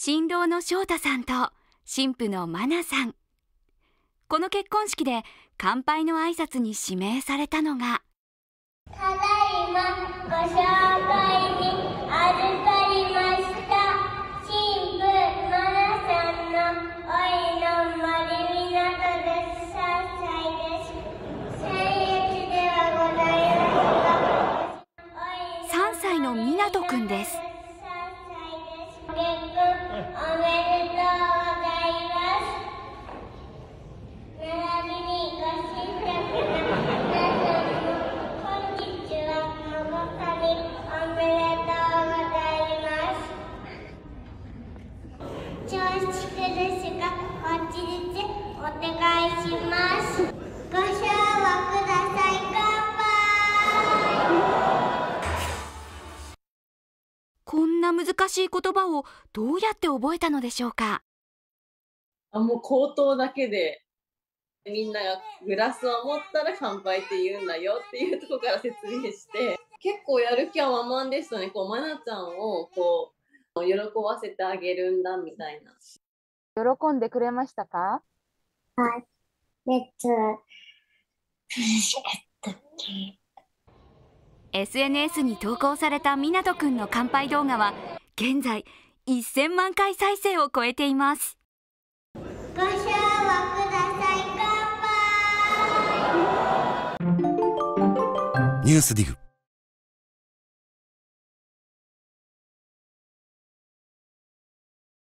新郎の翔太さんと新婦の真奈さん。この結婚式で乾杯の挨拶に指名されたのが、ただいまご紹介に預かりました新婦真奈さんのおいの森湊です。3歳の湊くんです。こんな難しい言葉をどうやって覚えたのでしょうか。もう口頭だけで、みんながグラスを持ったら乾杯って言うんだよっていうところから説明して、結構やる気は満々でしたね。こう、まなちゃんをこう喜ばせてあげるんだみたいな。喜んでくれましたか？はい、めっちゃ苦しかったっけ。SNS に投稿された湊くんの乾杯動画は現在1000万回再生を超えています。ご賞をください。乾杯。ニュースディグ。